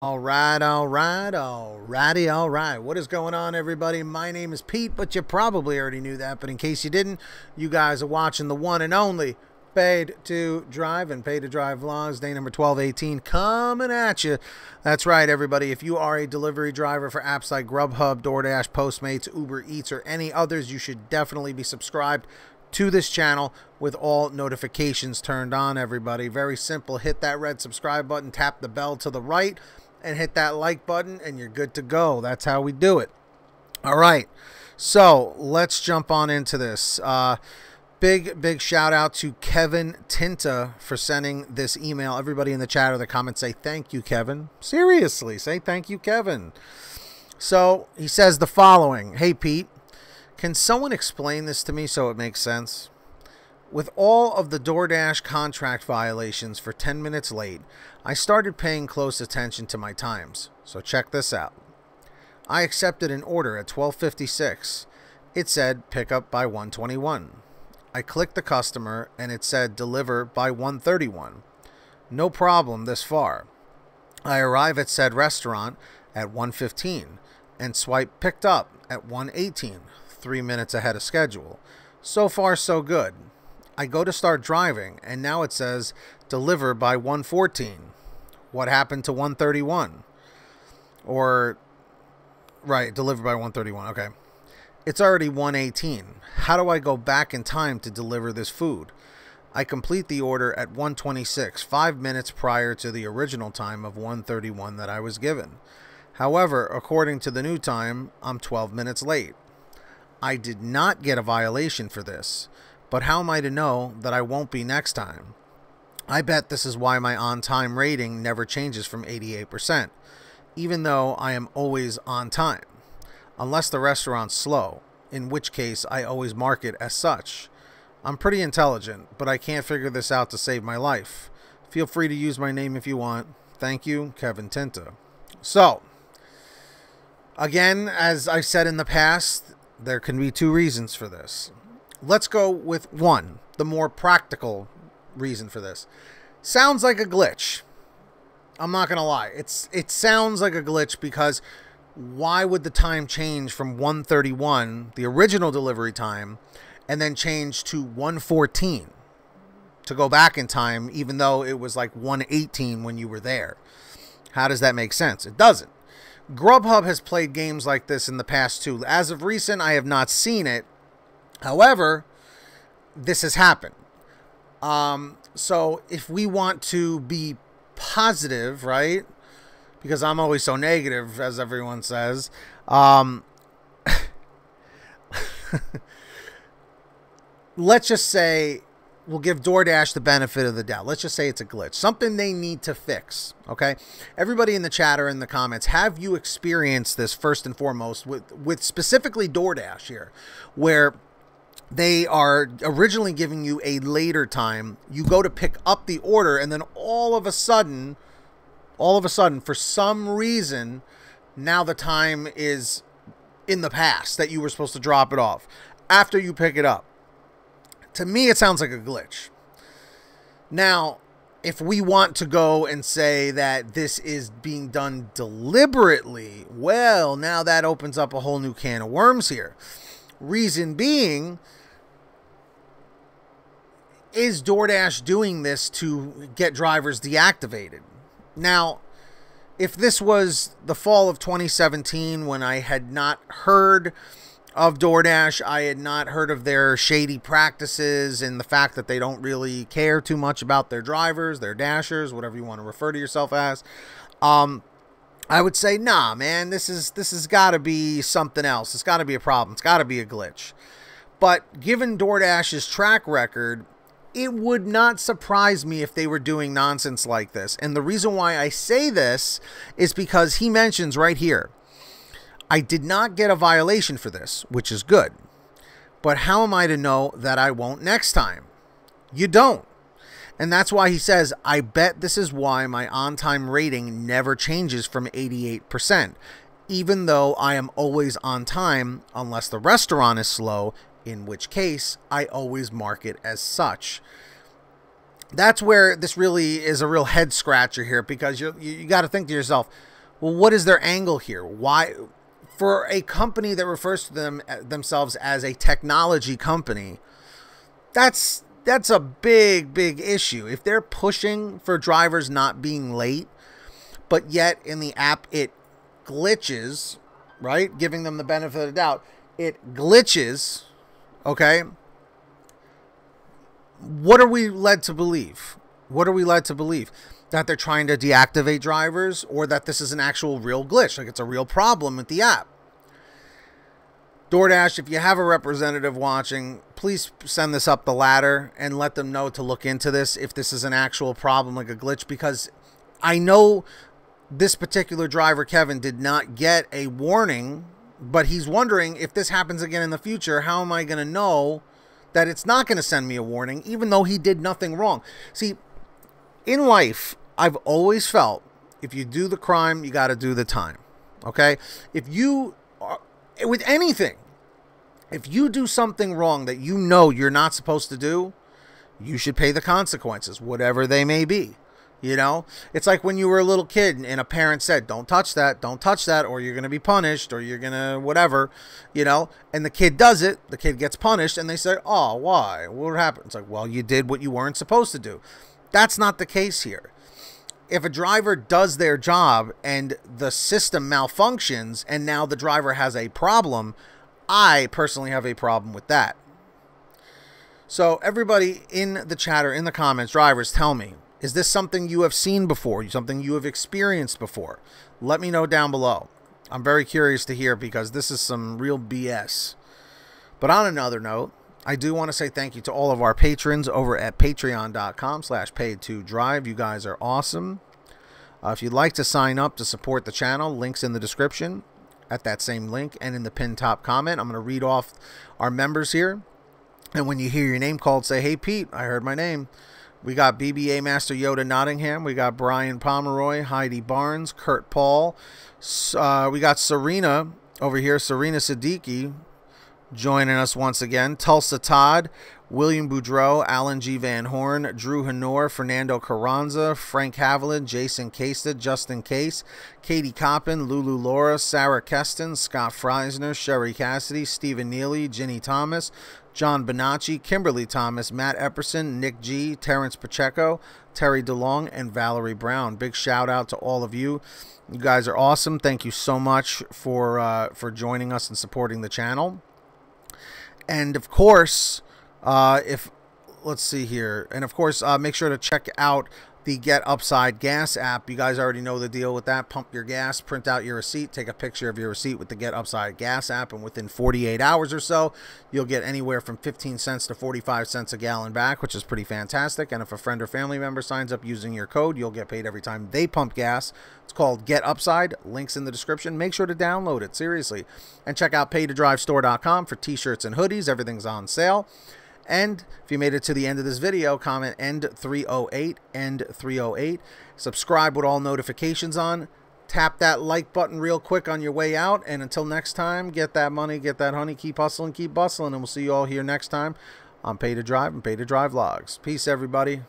All right. What is going on, everybody? My name is Pete, but you probably already knew that. But in case you didn't, you guys are watching the one and only Paid to Drive and Paid to Drive Vlogs, day number 1218, coming at you. That's right, everybody. If you are a delivery driver for apps like Grubhub, DoorDash, Postmates, Uber Eats, or any others, you should definitely be subscribed to this channel with all notifications turned on, everybody. Very simple. Hit that red subscribe button, tap the bell to the right, and hit that like button, and you're good to go. That's how we do it. All right, so let's jump on into this. Big shout out to Kevin Tinta for sending this email. Everybody in the chat or the comments, say thank you, Kevin. Seriously, say thank you, Kevin. So he says the following. Hey, Pete, can someone explain this to me so it makes sense? With all of the DoorDash contract violations for 10 minutes late, I started paying close attention to my times. So check this out. I accepted an order at 12:56. It said pick up by 1:21. I clicked the customer and it said deliver by 1:31. No problem this far. I arrive at said restaurant at 1:15 and swipe picked up at 1:18, 3 minutes ahead of schedule. So far, so good. I go to start driving, and now it says deliver by 1:14. What happened to 1:31? Or, right, deliver by 1:31, okay. It's already 1:18. How do I go back in time to deliver this food? I complete the order at 1:26, 5 minutes prior to the original time of 1:31 that I was given. However, according to the new time, I'm 12 minutes late. I did not get a violation for this, but how am I to know that I won't be next time? I bet this is why my on-time rating never changes from 88%, even though I am always on time, unless the restaurant's slow, in which case I always mark it as such. I'm pretty intelligent, but I can't figure this out to save my life. Feel free to use my name if you want. Thank you, Kevin Tinta. So, again, as I've said in the past, there can be two reasons for this. Let's go with one, the more practical reason for this. Sounds like a glitch. I'm not going to lie. It sounds like a glitch because why would the time change from 1:31, the original delivery time, and then change to 1:14 to go back in time, even though it was like 1:18 when you were there? How does that make sense? It doesn't. Grubhub has played games like this in the past too. As of recent, I have not seen it. However, this has happened. So if we want to be positive, right? Because I'm always so negative, as everyone says. Let's just say we'll give DoorDash the benefit of the doubt. Let's just say it's a glitch. Something they need to fix, okay? Everybody in the chat or in the comments, have you experienced this first and foremost with specifically DoorDash here, where they are originally giving you a later time, you go to pick up the order, and then all of a sudden, for some reason, now the time is in the past that you were supposed to drop it off after you pick it up. To me, it sounds like a glitch. Now, if we want to go and say that this is being done deliberately, well, now that opens up a whole new can of worms here. Reason being, is DoorDash doing this to get drivers deactivated? Now, if this was the fall of 2017 when I had not heard of DoorDash, I had not heard of their shady practices and the fact that they don't really care too much about their drivers, their dashers, whatever you want to refer to yourself as, I would say, nah, man, this has got to be something else. It's got to be a problem. It's got to be a glitch. But given DoorDash's track record, it would not surprise me if they were doing nonsense like this. And the reason why I say this is because he mentions right here, I did not get a violation for this, which is good. But how am I to know that I won't next time? You don't. And that's why he says, I bet this is why my on-time rating never changes from 88%, even though I am always on time unless the restaurant is slow, in which case I always mark it as such. that's where this really is a real head scratcher here, because you got to think to yourself, well, what is their angle here? Why, for a company that refers to themselves as a technology company, that's a big issue. If they're pushing for drivers not being late, but yet in the app it glitches, right? Giving them the benefit of the doubt, it glitches, okay? What are we led to believe? What are we led to believe? That they're trying to deactivate drivers, or that this is an actual real glitch, like it's a real problem with the app. DoorDash, if you have a representative watching, please send this up the ladder and let them know to look into this if this is an actual problem, like a glitch, because I know this particular driver, Kevin, did not get a warning, but he's wondering, if this happens again in the future, how am I going to know that it's not going to send me a warning, even though he did nothing wrong? See, in life, I've always felt, if you do the crime, you got to do the time, okay? If you are, with anything, if you do something wrong that you know you're not supposed to do, you should pay the consequences, whatever they may be. You know, it's like when you were a little kid and a parent said, don't touch that, or you're going to be punished, or you're going to whatever, you know, and the kid does it, the kid gets punished, and they say, oh, why? What happened? It's like, well, you did what you weren't supposed to do. That's not the case here. If a driver does their job and the system malfunctions and now the driver has a problem, I personally have a problem with that. So everybody in the chat or in the comments, drivers, tell me, is this something you have seen before? Something you have experienced before? Let me know down below. I'm very curious to hear, because this is some real BS. But on another note, I do want to say thank you to all of our patrons over at patreon.com/paidtodrive. You guys are awesome. If you'd like to sign up to support the channel, links in the description at that same link and in the pinned top comment. I'm going to read off our members here. And when you hear your name called, say, hey, Pete, I heard my name. We got BBA Master Yoda Nottingham. We got Brian Pomeroy, Heidi Barnes, Kurt Paul. We got Serena over here, Serena Siddiqui, joining us once again. Tulsa Todd, William Boudreau, Alan G. Van Horn, Drew Honor, Fernando Carranza, Frank Haviland, Jason Casta, Justin Case, Katie Coppin, Lulu Laura, Sarah Keston, Scott Freisner, Sherry Cassidy, Stephen Neely, Ginny Thomas, John Bonacci, Kimberly Thomas, Matt Epperson, Nick G, Terrence Pacheco, Terry DeLong, and Valerie Brown. Big shout out to all of you. You guys are awesome. Thank you so much for joining us and supporting the channel. And of course, let's see here. And of course, make sure to check out the Get Upside Gas app. You guys already know the deal with that. Pump your gas, print out your receipt, take a picture of your receipt with the Get Upside Gas app, and within 48 hours or so, you'll get anywhere from 15 cents to 45 cents a gallon back, which is pretty fantastic. And if a friend or family member signs up using your code, you'll get paid every time they pump gas. It's called Get Upside. Links in the description. Make sure to download it, seriously. And check out paidtodrivestore.com for t-shirts and hoodies. Everything's on sale. And if you made it to the end of this video, comment end 308. Subscribe with all notifications on. Tap that like button real quick on your way out. And until next time, get that money, get that honey, keep hustling, keep bustling. And we'll see you all here next time on Pay to Drive and Pay to Drive Vlogs. Peace, everybody.